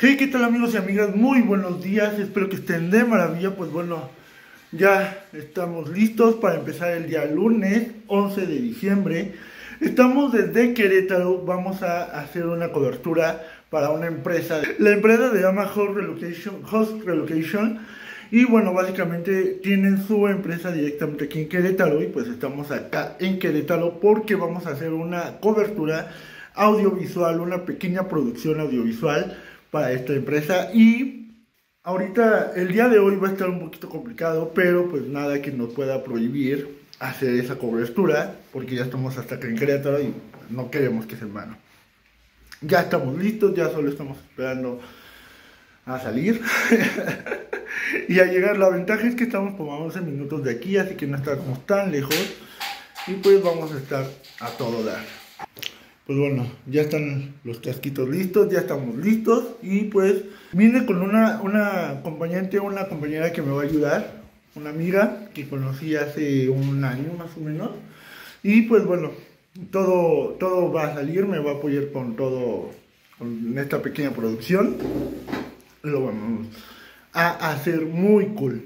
Sí, ¿qué tal amigos y amigas? Muy buenos días, espero que estén de maravilla. Pues bueno, ya estamos listos para empezar el día lunes 11 de diciembre. Estamos desde Querétaro, vamos a hacer una cobertura para una empresa. La empresa se llama Host Relocation. Y bueno, básicamente tienen su empresa directamente aquí en Querétaro y pues estamos acá en Querétaro porque vamos a hacer una cobertura audiovisual, una pequeña producción audiovisual para esta empresa. Y ahorita el día de hoy va a estar un poquito complicado, pero pues nada que nos pueda prohibir hacer esa cobertura, porque ya estamos hasta acá en Querétaro y no queremos que se hermano. Ya estamos listos, ya solo estamos esperando a salir y a llegar. La ventaja es que estamos como a 11 minutos de aquí, así que no estamos tan lejos y pues vamos a estar a todo dar. Pues bueno, ya están los casquitos listos, ya estamos listos y pues vine con una compañera que me va a ayudar, una amiga que conocí hace un año más o menos. Y pues bueno, todo va a salir, me va a apoyar con todo, con esta pequeña producción. Lo vamos a hacer muy cool.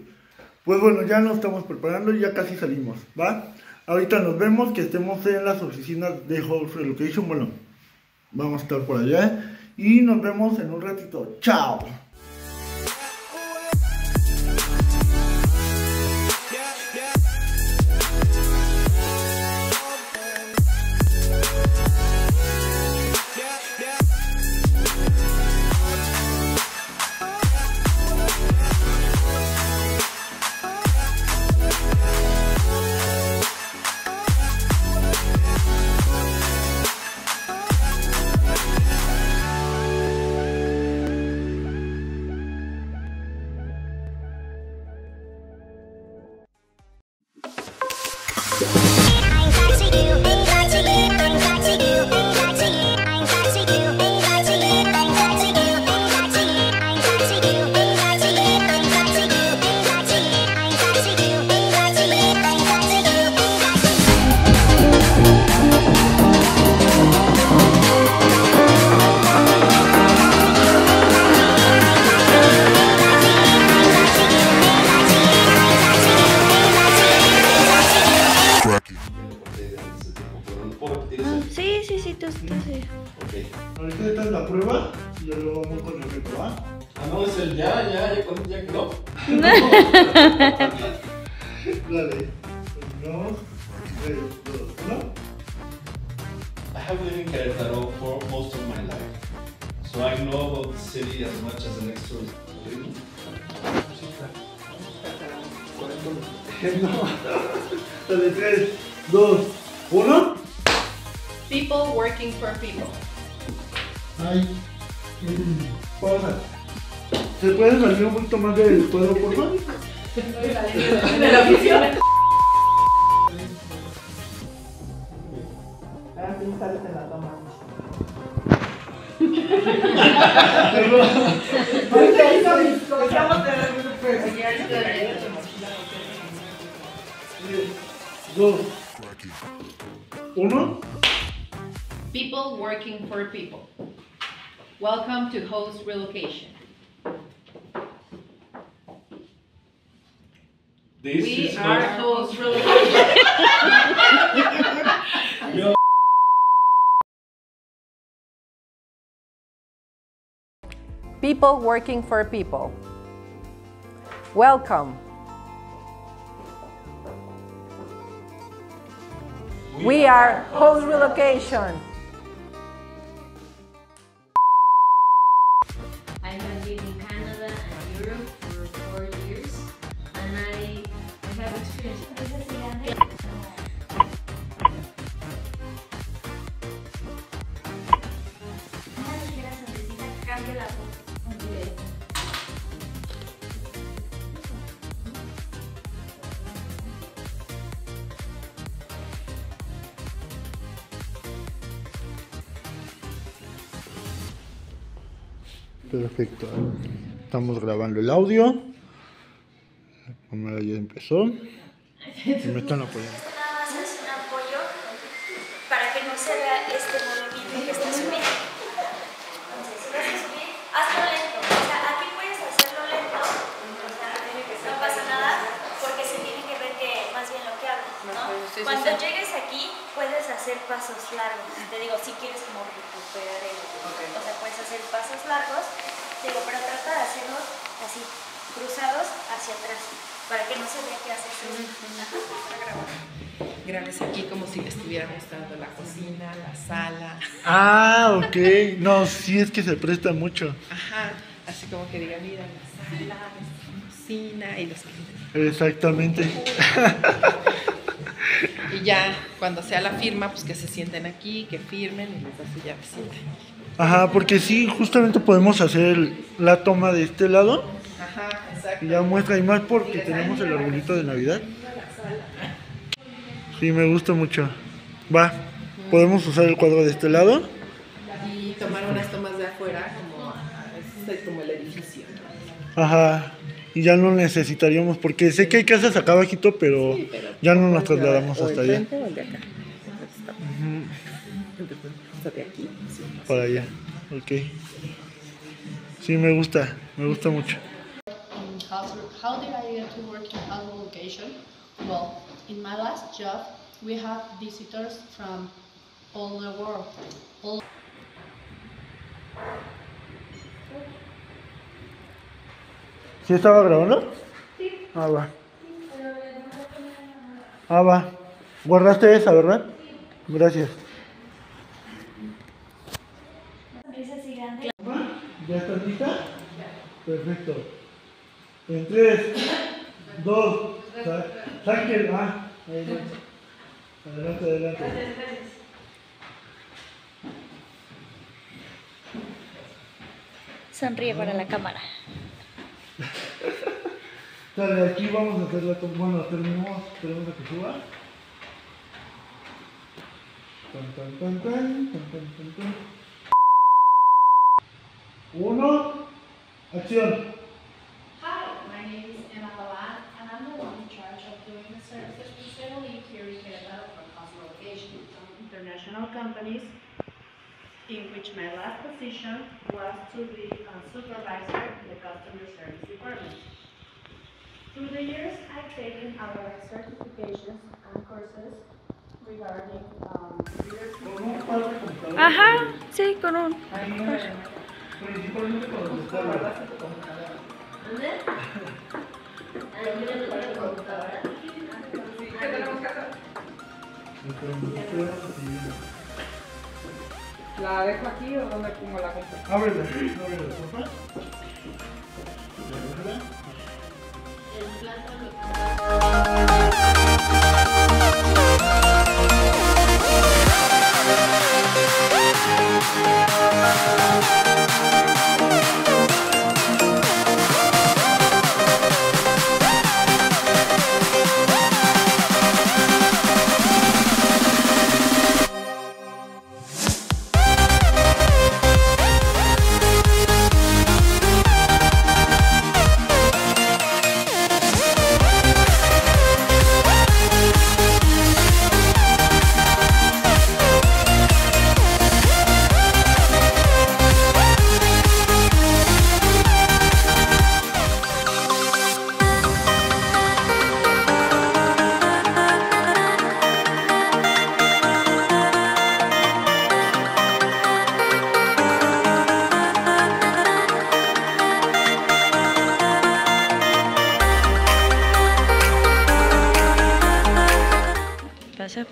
Pues bueno, ya nos estamos preparando y ya casi salimos, ¿va? Ahorita nos vemos, que estemos en las oficinas de Host Relocation. Bueno, vamos a estar por allá y nos vemos en un ratito. ¡Chao! Ahorita esta es la prueba y yo luego vamos con el reto, ¿ah? Ah, no, es el ya quedó. No. Dale. Uno, tres, dos, uno. I have lived in Querétaro for most of my life, so I know about the city as much as the next tourist. No. Dale, tres, dos, uno. People working for people. Ay, pausa. ¿Se puede salir un poquito más del cuadro, por favor? De la oficina. Ahora sí sales en la toma. Dos, uno. People working for people. Welcome to Host Relocation. We are Host Relocation. Yo. People working for people. Welcome. We are Host Relocation. Perfecto, estamos grabando el audio. La cámara ya empezó. Me están apoyando. Nada más es un apoyo para que no se vea este monolito que está subiendo. Entonces, si vas a subir, hazlo lento. pasos largos. Te digo, si quieres como recuperar el... Okay. O sea, puedes hacer pasos largos, te digo, pero trata de hacerlos así, cruzados hacia atrás, para que no se vea que haces eso. Grabes aquí como si estuviera mostrando la cocina, la sala. Ah, ok. No, sí, es que se presta mucho. Ajá, así como que diga, mira, la sala, la cocina y los clientes. Exactamente. Y ya, cuando sea la firma, pues que se sienten aquí, que firmen y les hace ya visita. Ajá, porque sí, justamente podemos hacer la toma de este lado. Ajá, exacto. Y ya muestra, y más porque tenemos el arbolito de Navidad. Sí, me gusta mucho. Va, podemos usar el cuadro de este lado. Y tomar unas tomas de afuera, como el edificio. Ajá. Y ya no necesitaríamos, porque sé que hay casas acá abajito, pero, sí, pero ya no nos trasladamos hasta allá. Frente, o el de acá. Hasta de aquí. Sí, para allá, ok. Sí, me gusta mucho. How did I get to work in Host Relocation? Well, in my last job, we have visitors from all the world. ¿Sí estaba grabando? Sí. Ah, va. Ah, va. Guardaste esa, ¿verdad? Sí. Gracias. ¿Ya estás lista? Ya. Perfecto. En 3, 2, saquen. Ah, adelante. Adelante, adelante. Gracias, gracias. Sonríe para la cámara. Dale, aquí vamos a hacer la toma. Bueno, terminamos la que suba. Tan, tan, tan. 1, acción. Hi, my name is Emma Lalat, and I'm the one in charge of doing the services we generally here in Querétaro for Host Relocation from international companies, in which my last position was to be a supervisor in the customer service department. Through the years, I've taken our certifications and courses regarding leadership. Ajá, sí, con un. Principalmente con los computadores. ¿La dejo aquí o dónde pongo la computadora? Ábrela, por favor.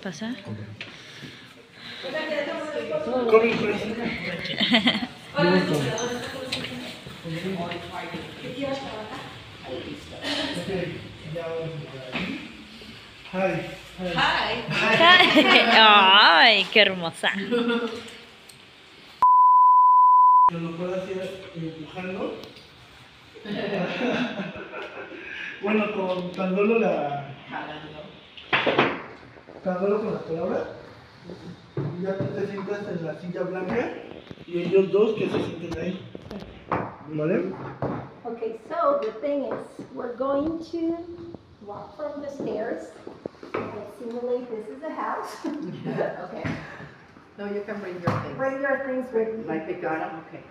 Pasa. Ay, qué hermosa. Yo lo puedo hacer empujando. Bueno, contándolo la. Jalando con las palabras, ya tú te sientas en la silla blanca y ellos dos que se sienten ahí, ¿vale? Okay, so the thing is, we're going to walk from the stairs and simulate this is a house. Okay. No, you can bring your things. Bring your things with you. Like they got them? Okay.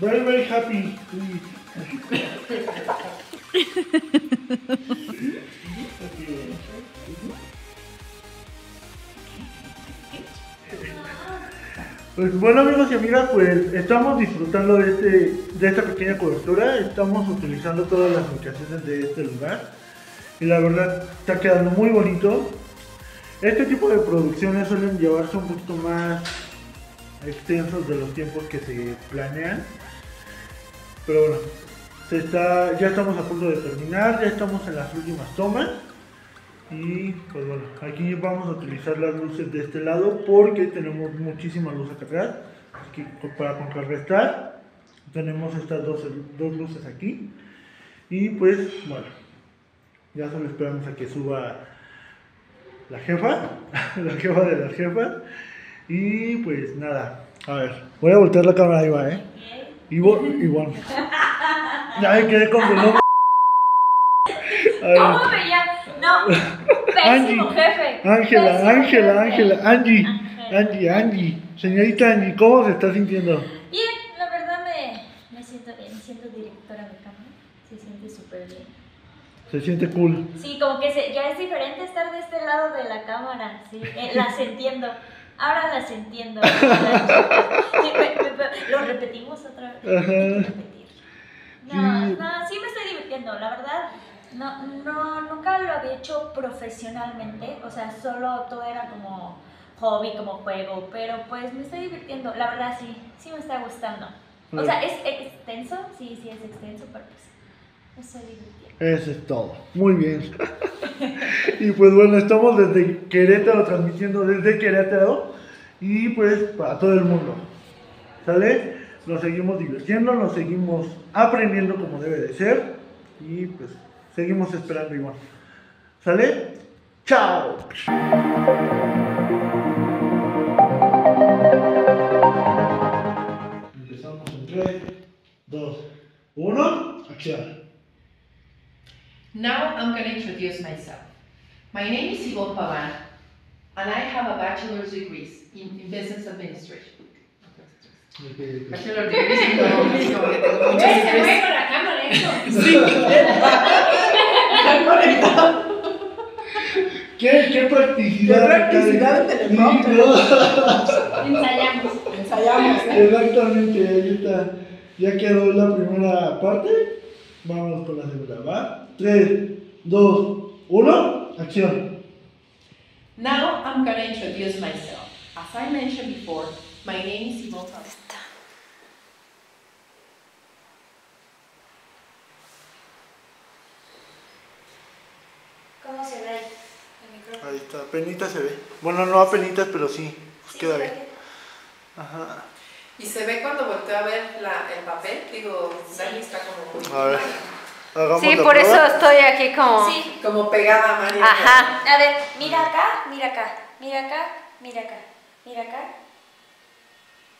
Very, very happy. Pues bueno, amigos y amigas, pues estamos disfrutando de esta pequeña cobertura, estamos utilizando todas las locaciones de este lugar y la verdad está quedando muy bonito. Este tipo de producciones suelen llevarse un poquito más extensos de los tiempos que se planean, pero bueno, ya estamos a punto de terminar, ya estamos en las últimas tomas. Y pues bueno, aquí vamos a utilizar las luces de este lado porque tenemos muchísima luz acá atrás. Aquí, para contrarrestar, tenemos estas dos luces aquí. Y pues bueno, ya solo esperamos a que suba la jefa, la jefa de las jefas. Y pues nada, a ver, voy a voltear la cámara, Ivo, ¿eh? Ivo, Ivo. Ya me quedé con el nombre. ¿Cómo me llamas? No. Pésimo, Angie, jefe. Angie. Señorita Angie, ¿cómo se está sintiendo? Bien, la verdad me siento bien. Siento directora de cámara. Se siente súper bien. Se siente cool. Sí, como que ya es diferente estar de este lado de la cámara. Sí, las entiendo. Ahora las entiendo. Sí, lo repetimos otra vez. Ajá. No, sí me estoy divirtiendo, la verdad. Nunca lo había hecho profesionalmente, o sea, solo todo era como hobby, como juego, pero pues me estoy divirtiendo, la verdad sí me está gustando. O sea, ¿es extenso? Sí, es extenso, pero pues me estoy divirtiendo. Eso es todo, muy bien. Y pues bueno, estamos desde Querétaro, transmitiendo desde Querétaro y pues para todo el mundo, ¿sale? Nos seguimos divirtiendo, nos seguimos aprendiendo como debe de ser y pues seguimos esperando igual. ¿Sale? ¡Chao! Empezamos en 3, 2, 1, acción. Now I'm going to introduce myself. My name is Ivo Pavan and I have a bachelor's degree in business administration. Bachelor's degree in business administration. ¿Qué practicidad? ¿Qué practicidad en teleprompter? Ensayamos. Exactamente, ahí está. Ya quedó la primera parte. Vamos con la segunda, ¿va? 3, 2, 1, acción. Now I'm going to introduce myself. As I mentioned before, my name is Simón Fabiola. ¿Cómo se ve el micrófono? Ahí está, penita se ve. Bueno, no a penitas, pero sí, pues sí queda bien. Ajá. Y se ve cuando volteo a ver el papel, digo, Dani está como... A ver, hagamos sí, la por prueba. Eso estoy aquí como... Sí, como pegada a María. Ajá. A ver, mira acá, mira acá, mira acá, mira acá, mira acá.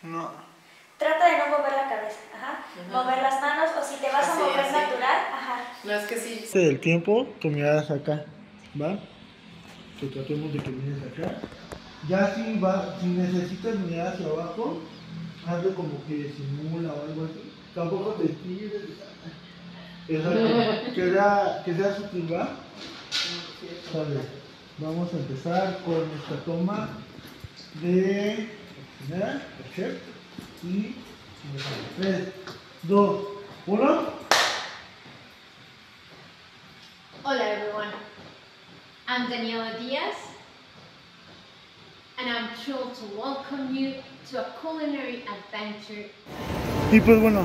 No. Trata de no mover la cabeza, ajá. Mover las manos, o si te vas a mover así natural, ajá. No, es que sí. El tiempo, tu mirada es acá. ¿Va? Que tratemos de que mires acá. Ya si necesitas mirar hacia abajo, hazlo como que simula o algo así. Tampoco te estires. Exacto. Que sea sutil, ¿va? Vale. Vamos a empezar con nuestra toma de primera, perfecto. Y 3, 2, 1. Hola everyone. I'm Daniela Diaz, and I'm thrilled to welcome you to a culinary adventure. Y pues bueno,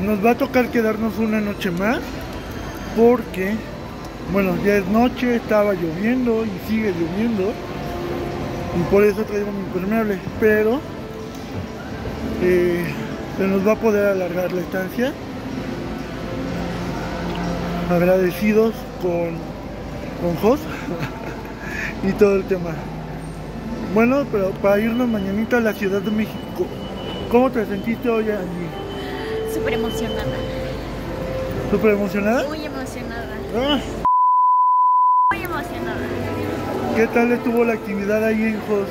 nos va a tocar quedarnos una noche más porque, bueno, ya es noche, estaba lloviendo y sigue lloviendo y por eso traigo mi impermeable, pero se nos va a poder alargar la estancia. Agradecidos con Host y todo el tema. Bueno, pero para irnos mañanita a la Ciudad de México, ¿cómo te sentiste hoy, Angie? Súper emocionada. ¿Súper emocionada? Muy emocionada. ¿Ah? Muy emocionada. ¿Qué tal estuvo la actividad ahí en Host?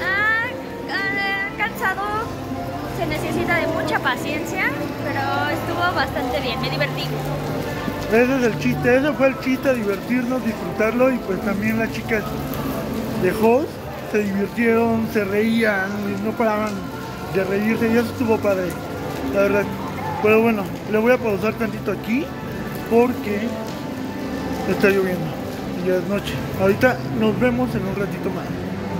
Cansado. Se necesita de mucha paciencia, pero estuvo bastante bien, me divertí. Ese es el chiste, ese fue el chiste, divertirnos, disfrutarlo, y pues también las chicas de Host se divirtieron, se reían, no paraban de reírse y eso estuvo padre, la verdad. Pero bueno, le voy a pausar tantito aquí porque está lloviendo y ya es noche. Ahorita nos vemos en un ratito más.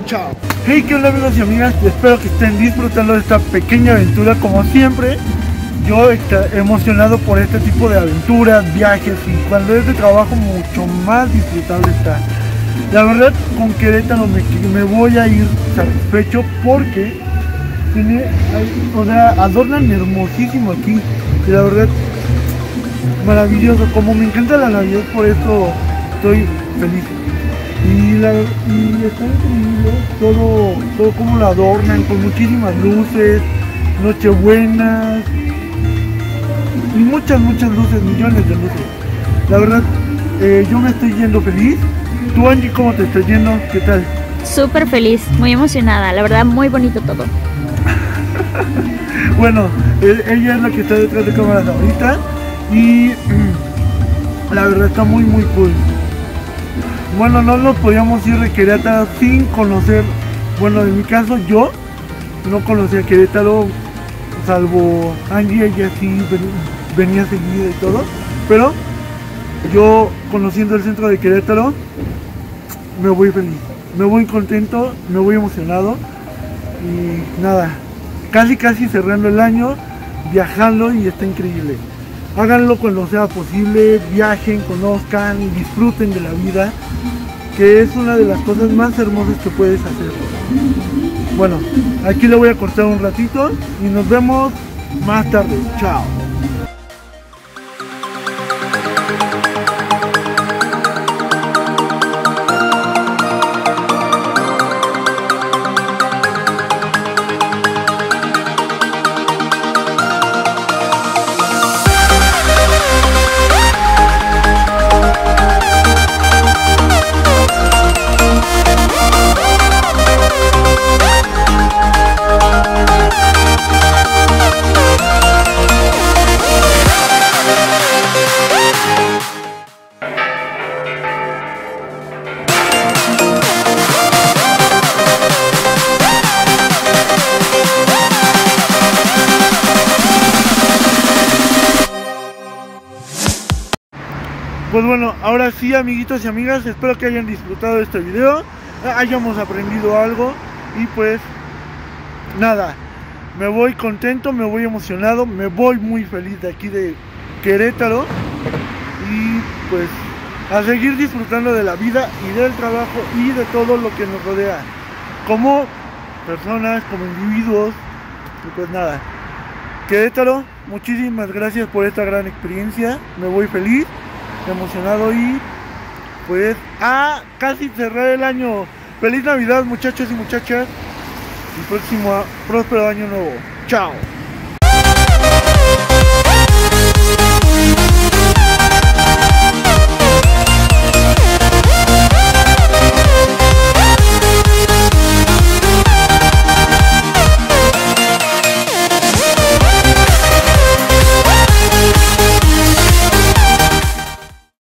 Chao. Hey, qué hola amigos y amigas, espero que estén disfrutando de esta pequeña aventura. Como siempre, yo estoy emocionado por este tipo de aventuras, viajes, y cuando es de trabajo mucho más disfrutable está. La verdad, con Querétaro me voy a ir satisfecho porque tiene, o sea, adornan hermosísimo aquí, y la verdad, maravilloso. Como me encanta la Navidad, por eso estoy feliz. Y está increíble todo como lo adornan, con muchísimas luces, nochebuenas y muchas luces, millones de luces. La verdad, yo me estoy yendo feliz. Tú, Angie, ¿cómo te estás yendo? ¿Qué tal? Súper feliz, muy emocionada, la verdad, muy bonito todo. Bueno, ella es la que está detrás de cámaras ahorita y la verdad está muy cool. Bueno, no nos podíamos ir de Querétaro sin conocer, bueno, en mi caso yo no conocía Querétaro, salvo Angie, ella sí venía seguida y todo, pero yo conociendo el centro de Querétaro me voy feliz, me voy contento, me voy emocionado y nada, casi cerrando el año, viajando, y está increíble. Háganlo cuando sea posible, viajen, conozcan, disfruten de la vida, que es una de las cosas más hermosas que puedes hacer. Bueno, aquí le voy a cortar un ratito y nos vemos más tarde. Chao. Pues bueno, ahora sí, amiguitos y amigas, espero que hayan disfrutado de este video, hayamos aprendido algo y pues nada, me voy contento, me voy emocionado, me voy muy feliz de aquí de Querétaro y pues a seguir disfrutando de la vida y del trabajo y de todo lo que nos rodea, como personas, como individuos, y pues nada. Querétaro, muchísimas gracias por esta gran experiencia, me voy feliz, emocionado y pues a casi cerrar el año. Feliz Navidad, muchachos y muchachas, y próspero año nuevo. Chao.